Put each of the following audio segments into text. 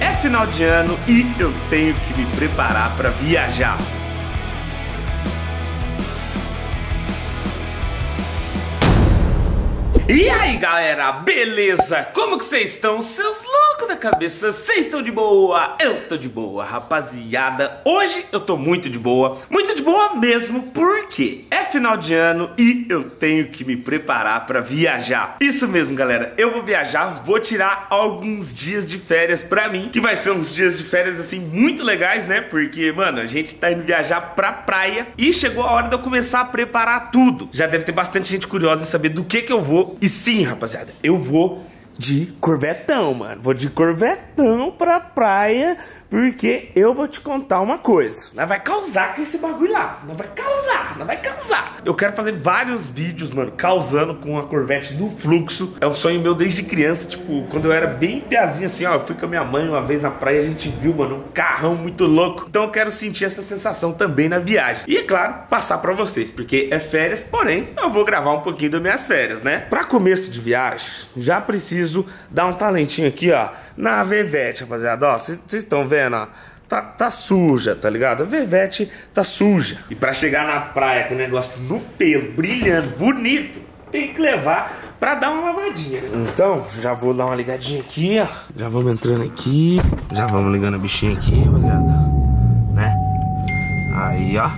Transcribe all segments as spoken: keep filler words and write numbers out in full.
É final de ano e eu tenho que me preparar para viajar. E aí galera, beleza? Como que vocês estão? Seus loucos da cabeça, vocês estão de boa? Eu tô de boa, rapaziada. Hoje eu tô muito de boa, muito de boa mesmo, porque é final de ano e eu tenho que me preparar pra viajar. Isso mesmo galera, eu vou viajar, vou tirar alguns dias de férias pra mim, que vai ser uns dias de férias assim muito legais, né? Porque, mano, a gente tá indo viajar pra praia e chegou a hora de eu começar a preparar tudo. Já deve ter bastante gente curiosa em saber do que que eu vou. E sim, rapaziada, eu vou de Corvetão, mano. Vou de Corvetão pra praia, porque eu vou te contar uma coisa. Nós vai causar com esse bagulho lá. Nós vai causar, nós vai causar. Eu quero fazer vários vídeos, mano, causando com a Corvette no fluxo. É um sonho meu desde criança, tipo, quando eu era bem piazinha assim, ó. Eu fui com a minha mãe uma vez na praia, a gente viu, mano, um carrão muito louco. Então eu quero sentir essa sensação também na viagem. E é claro, passar pra vocês, porque é férias, porém, eu vou gravar um pouquinho das minhas férias, né? Pra começo de viagem, já preciso dar um talentinho aqui, ó, na Vevette, rapaziada, ó, vocês estão vendo, ó, tá, tá suja, tá ligado? A Vevette tá suja. E pra chegar na praia com o negócio no pelo, brilhando, bonito, tem que levar pra dar uma lavadinha, né? Então, já vou dar uma ligadinha aqui, ó, já vamos entrando aqui, já vamos ligando a bichinha aqui, rapaziada, né? Aí, ó.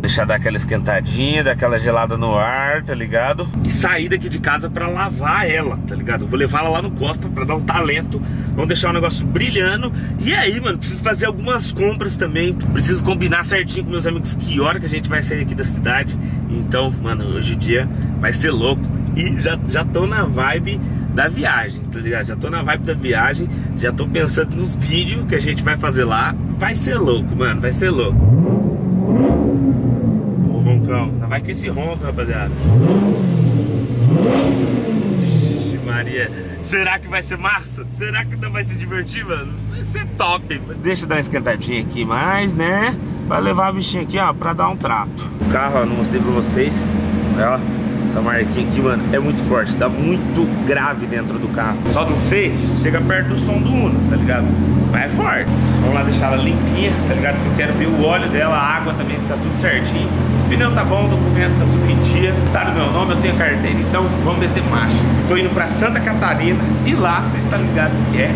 Deixar dar aquela esquentadinha, dar aquela gelada no ar, tá ligado? E sair daqui de casa pra lavar ela, tá ligado? Vou levar ela lá no Costa pra dar um talento. Vamos deixar o negócio brilhando. E aí, mano, preciso fazer algumas compras também. Preciso combinar certinho com meus amigos que hora que a gente vai sair aqui da cidade. Então, mano, hoje o dia vai ser louco. E já, já tô na vibe da viagem, tá ligado? Já tô na vibe da viagem. Já tô pensando nos vídeos que a gente vai fazer lá. Vai ser louco, mano, vai ser louco. Não, vai que esse ronco, rapaziada. Vixe, Maria. Será que vai ser massa? Será que não vai se divertir, mano? Vai ser top. Deixa eu dar uma esquentadinha aqui mais, né? Vai levar a bichinha aqui, ó, pra dar um trato. O carro, ó, não mostrei pra vocês. Ó, essa marquinha aqui, mano, é muito forte. Tá muito grave dentro do carro. Só do que sei, chega perto do som do Uno, tá ligado? Mas é forte. Vamos lá deixar ela limpinha, tá ligado? Porque eu quero ver o óleo dela, a água também, se tá tudo certinho. O pneu tá bom, o documento tá tudo em dia, tá no meu nome, eu tenho carteira, então vamos meter marcha. Tô indo pra Santa Catarina e lá, vocês tá ligado que é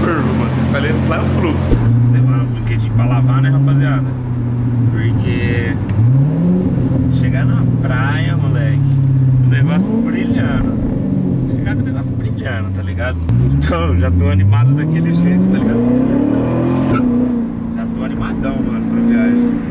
furvo, mano, vocês tá ligado que lá é o fluxo. Vou levar um brinquedinho pra lavar, né, rapaziada? Porque chegar na praia, moleque, o negócio brilhando, chegar com o negócio brilhando, tá ligado? Então já tô animado daquele jeito, tá ligado? Já tô animadão, mano, pra viagem.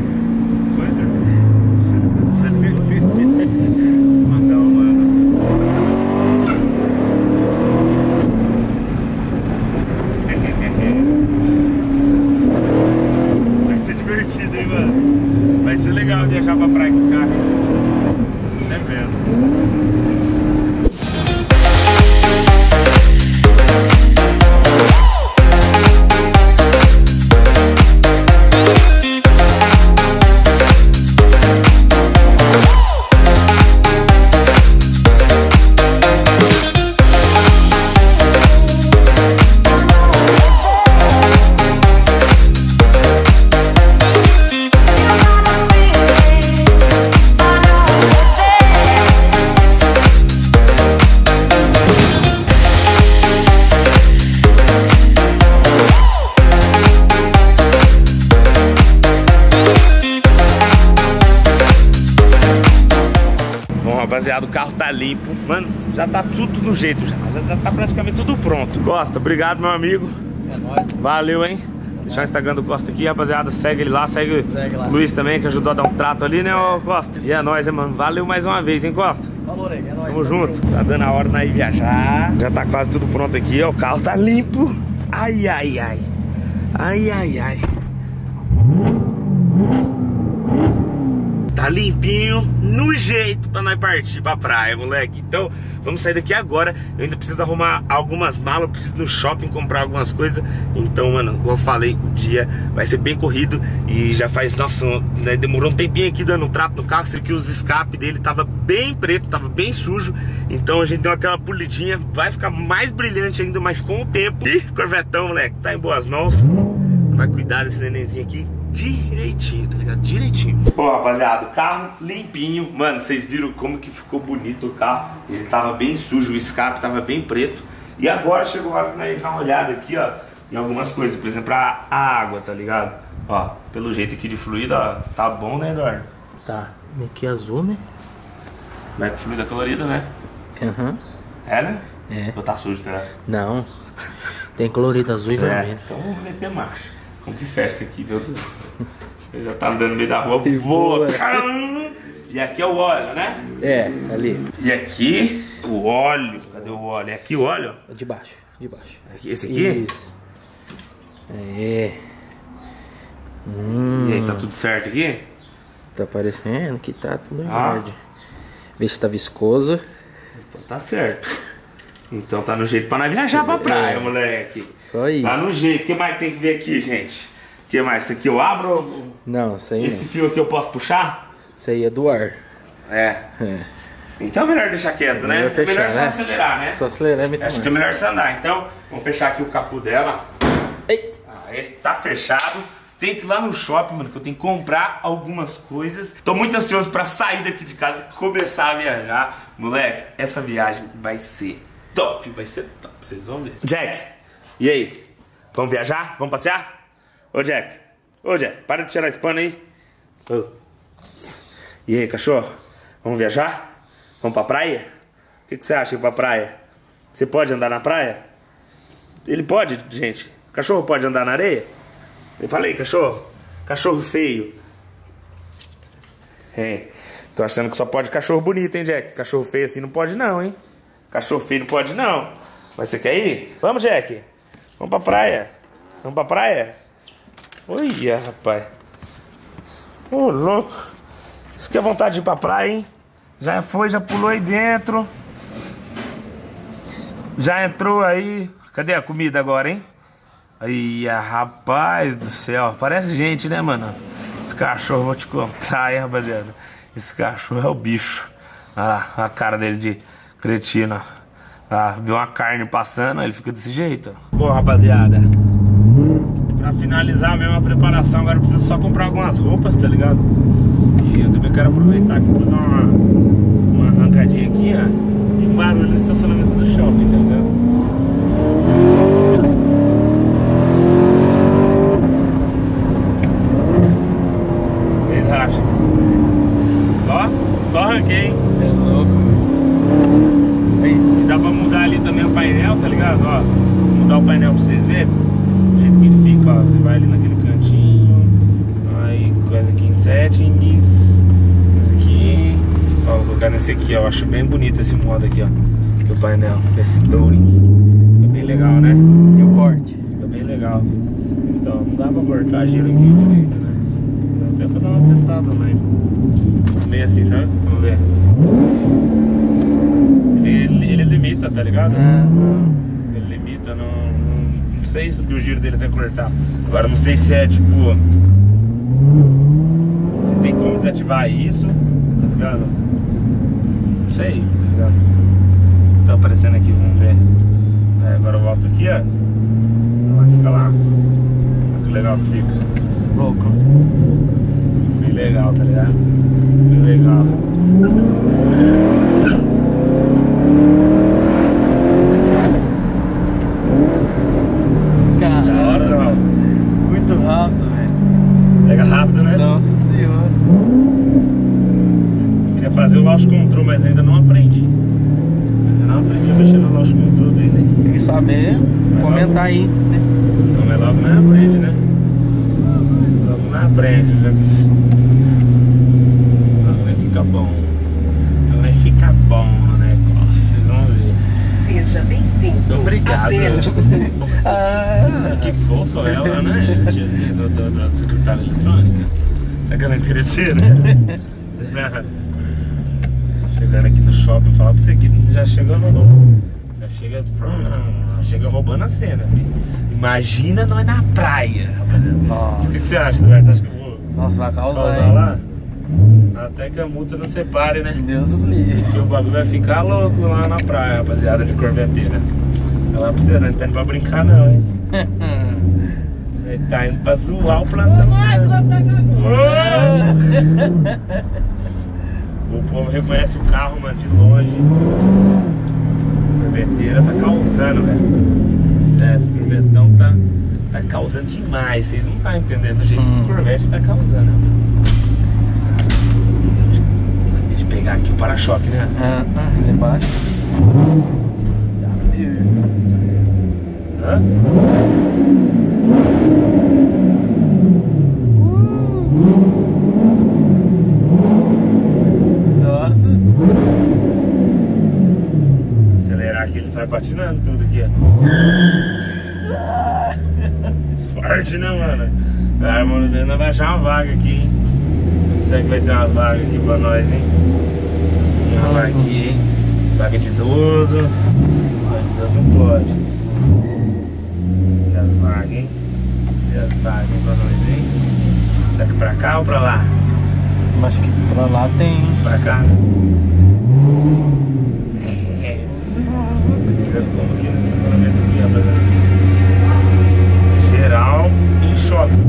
Rapaziada, o carro tá limpo, mano, já tá tudo do jeito, já, já, já tá praticamente tudo pronto. Costa, obrigado, meu amigo. É nóis. Valeu, hein? É. Deixar o Instagram do Costa aqui, rapaziada, segue ele lá, segue, segue lá. O Luiz também, que ajudou a dar um trato ali, né, ô Costa? Isso. E é nóis, hein, mano? Valeu mais uma vez, hein, Costa? Falou, né? É nóis. Tamo junto. Junto. Tá dando a hora de ir viajar. Já tá quase tudo pronto aqui, ó, o carro tá limpo. Ai, ai, ai. Ai, ai, ai. Tá limpinho, no jeito pra nós partir pra praia, moleque. Então, vamos sair daqui agora. Eu ainda preciso arrumar algumas malas, eu preciso ir no shopping comprar algumas coisas. Então, mano, como eu falei, o dia vai ser bem corrido. E já faz, nossa, né, demorou um tempinho aqui dando um trato no carro. Sendo que os escapes dele tava bem preto, tava bem sujo. Então a gente deu aquela polidinha. Vai ficar mais brilhante ainda, mas com o tempo. E Corvetão, moleque, tá em boas mãos. Vai cuidar desse nenenzinho aqui direitinho, tá ligado? Direitinho. Bom, rapaziada, o carro limpinho. Mano, vocês viram como que ficou bonito o carro. Ele tava bem sujo, o escape tava bem preto. E agora chegou a hora de nós dar uma olhada aqui, ó, em algumas coisas. Por exemplo, a água, tá ligado? Ó, pelo jeito aqui de fluido, ó, tá bom, né, Eduardo? Tá, meio que azul, né? Mas é que fluido é colorido, né? Aham. Uhum. É, né? É. Ou tá sujo, será? Não. Tem colorido azul e é. vermelho. Então vamos meter marcha. Como que fecha aqui, meu Deus? Ele já tá andando no meio da rua, e voa. E aqui é o óleo, né? É, ali. E aqui, o óleo. Cadê o óleo? É aqui o óleo? De baixo, de baixo. Aqui, esse aqui? Isso. É. Hum. E aí, tá tudo certo aqui? Tá parecendo que tá tudo em ordem. Vê se tá viscoso. Então tá certo. Então tá no jeito pra nós viajar pra praia, é, moleque. Só isso. Tá no jeito. O que mais tem que ver aqui, gente? O que mais? Isso aqui eu abro? Não, isso aí. Esse não. Fio aqui eu posso puxar? Isso aí é do ar. É. é. Então é melhor deixar quieto, é né? Fechar, é melhor só né? acelerar, né? Só acelerar, me Acho que é melhor só andar. Então, vamos fechar aqui o capô dela. Ei. Aí, tá fechado. Tem que ir lá no shopping, mano, que eu tenho que comprar algumas coisas. Tô muito ansioso pra sair daqui de casa e começar a viajar. Moleque, essa viagem vai ser top, vai ser top, vocês vão ver. Jack, e aí? Vamos viajar? Vamos passear? Ô Jack, ô Jack, para de tirar esse pano aí. Ô. E aí, cachorro? Vamos viajar? Vamos pra praia? O que, que você acha ir pra praia? Você pode andar na praia? Ele pode, gente. Cachorro pode andar na areia? Eu falei, cachorro. Cachorro feio. É. Tô achando que só pode cachorro bonito, hein, Jack? Cachorro feio assim não pode não, hein? Cachorro feio não pode não. Mas você quer ir? Vamos, Jack. Vamos pra praia. Vamos pra praia? Olha, rapaz. Ô, oh, louco. Isso que é vontade de ir pra praia, hein? Já foi, já pulou aí dentro. Já entrou aí. Cadê a comida agora, hein? Aí, rapaz do céu. Parece gente, né, mano? Esse cachorro, vou te contar, hein, rapaziada. Esse cachorro é o bicho. Olha lá, olha a cara dele de... cretina. Ah, viu uma carne passando, ele fica desse jeito. Bom, rapaziada, pra finalizar mesmo a preparação, agora eu preciso só comprar algumas roupas, tá ligado? E eu também quero aproveitar aqui e fazer uma, uma arrancadinha aqui, ó. E um barulho no estacionamento do shopping, tá ligado? Vocês acham? Só? Só arranquei, hein? Você é louco. E dá pra mudar ali também o painel, tá ligado? Ó, vou mudar o painel pra vocês verem. Do jeito que fica, ó. Você vai ali naquele cantinho. Aí, coisa aqui em settings. Coisa aqui. Ó, vou colocar nesse aqui, ó. Eu acho bem bonito esse modo aqui, ó. Do painel. Esse touring. Fica bem legal, né? E o corte. Fica bem legal. Então, não dá pra cortar giro aqui direito, né? Dá até pra dar uma tentada, mas... meio assim, sabe? Vamos ver. Ele, ele limita, tá ligado? É. Ele limita, não, não, não sei se o giro dele até cortar. Agora não sei se é tipo. Se tem como desativar isso, tá ligado? Não sei, tá ligado? Tá aparecendo aqui, vamos ver. É, agora eu volto aqui, ó. Vai ficar lá. Olha que legal que fica. Louco. Bem legal, tá ligado? Bem legal. Tá aí, né? Não, mas logo não aprende, né? Logo não aprende, né? Logo vai ficar bom. Logo vai ficar bom o negócio, vocês vão ver. Seja bem-vindo. Obrigado. Ah, que fofa ela, né? Tiazinha da secretária eletrônica. Será que ela é interesseira? Chegando aqui no shopping, falar pra você que já chega no... Já chega, já chega roubando a cena, filho. Imagina nós na praia. Nossa. O que, que você acha, Duarte? Você acha que eu vou... Nossa, vai causar, causar hein? Lá? Até que a multa não separe, né? Deus livre. Porque o bagulho vai ficar louco lá na praia, rapaziada, de corveteira. Ela precisa, não tá indo pra brincar não, hein? Ele tá indo pra zoar o plantão. O povo reconhece o carro, mano, de longe. A corveteira tá causando, velho. Certo, o corvetão tá, tá causando demais. Vocês não tá entendendo o jeito hum. que o corvete tá causando, né? Pegar aqui o para-choque, né? Ah, ah, ali embaixo. Hã? Uh. Nossa! Acelerar aqui, ele sai patinando tudo aqui, ó. Forte, né, mano? A irmã do não vai achar uma vaga aqui, hein? Será que vai ter uma vaga aqui pra nós, hein? Uma vaga aqui, hein? Vaga de idoso. Vaga de idoso não pode. E as vagas, hein? E as vagas pra nós, hein? Será que pra cá ou pra lá? Mas que pra lá tem, hein? Pra cá, né? É isso. Isso é como aqui no estacionamento aqui, rapaziada. Geral em shopping.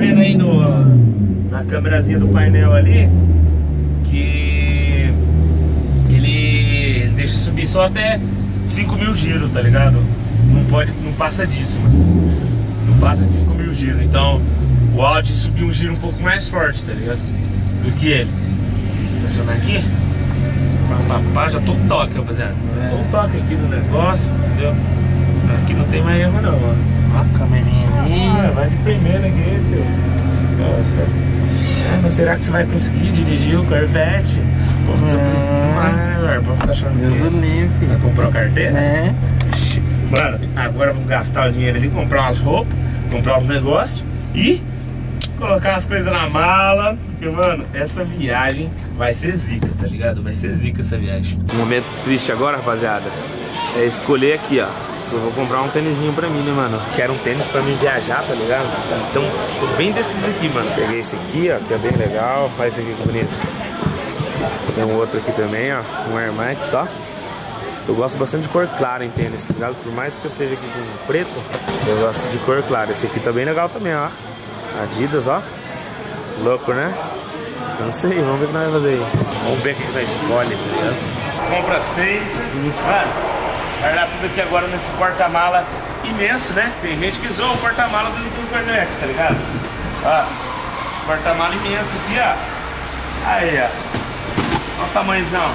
Vendo aí no, na câmerazinha do painel ali que ele deixa subir só até cinco mil giros, tá ligado? Não pode, não passa disso, mano. Não passa de cinco mil giros. Então o Audi subiu um giro um pouco mais forte, tá ligado? Do que ele. Estacionar aqui, papapá, já tô toque, rapaziada. É. Tô toque aqui do negócio, entendeu? Aqui não tem mais erro, não, mano. Ah, ah, vai de primeira aqui, filho. Nossa. É, mas será que você vai conseguir dirigir o Corvette? Pô, hum. ah, pô, tá achando Deus o livre. Vai comprar o carteira? É. Mano, agora vamos gastar o dinheiro ali, comprar umas roupas, comprar uns negócios e colocar as coisas na mala. Porque, mano, essa viagem vai ser zica, tá ligado? Vai ser zica essa viagem. Um momento triste agora, rapaziada, é escolher aqui, ó. Eu vou comprar um tênisinho pra mim, né, mano? Quero um tênis pra mim viajar, tá ligado? Então, tô bem decidido aqui, mano. Peguei esse aqui, ó, que é bem legal. Olha esse aqui que bonito. Tem um outro aqui também, ó. Um Air Max, ó. Eu gosto bastante de cor clara em tênis, tá ligado? Por mais que eu esteja aqui com preto, eu gosto de cor clara. Esse aqui tá bem legal também, ó. Adidas, ó. Louco, né? Eu não sei, vamos ver o que nós vamos fazer aí. Vamos ver o que nós escolhe, tá ligado? Compra seis. Mano, guardar tudo aqui agora nesse porta-mala imenso, né? Tem gente que zoa o porta-mala do Corvette, tá ligado? Ó, esse porta-mala imenso aqui, ó. Aí, ó. Olha o tamanhozão.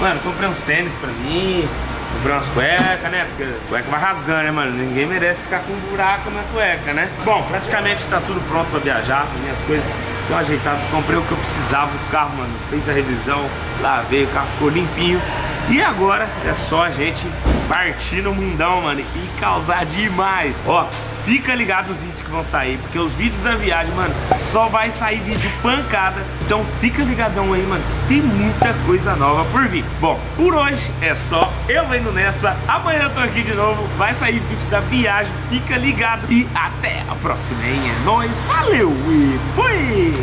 Mano, comprei uns tênis pra mim. Comprei umas cuecas, né? Porque a cueca vai rasgando, né, mano? Ninguém merece ficar com um buraco na cueca, né? Bom, praticamente tá tudo pronto pra viajar. Minhas coisas estão ajeitadas. Comprei o que eu precisava. O carro, mano, fez a revisão. Lavei, o carro ficou limpinho. E agora é só a gente partir no mundão, mano, e causar demais. Ó, fica ligado nos vídeos que vão sair, porque os vídeos da viagem, mano, só vai sair vídeo pancada. Então fica ligadão aí, mano, que tem muita coisa nova por vir. Bom, por hoje é só, eu vendo nessa. Amanhã eu tô aqui de novo, vai sair vídeo da viagem, fica ligado. E até a próxima, hein? É nóis, valeu e fui!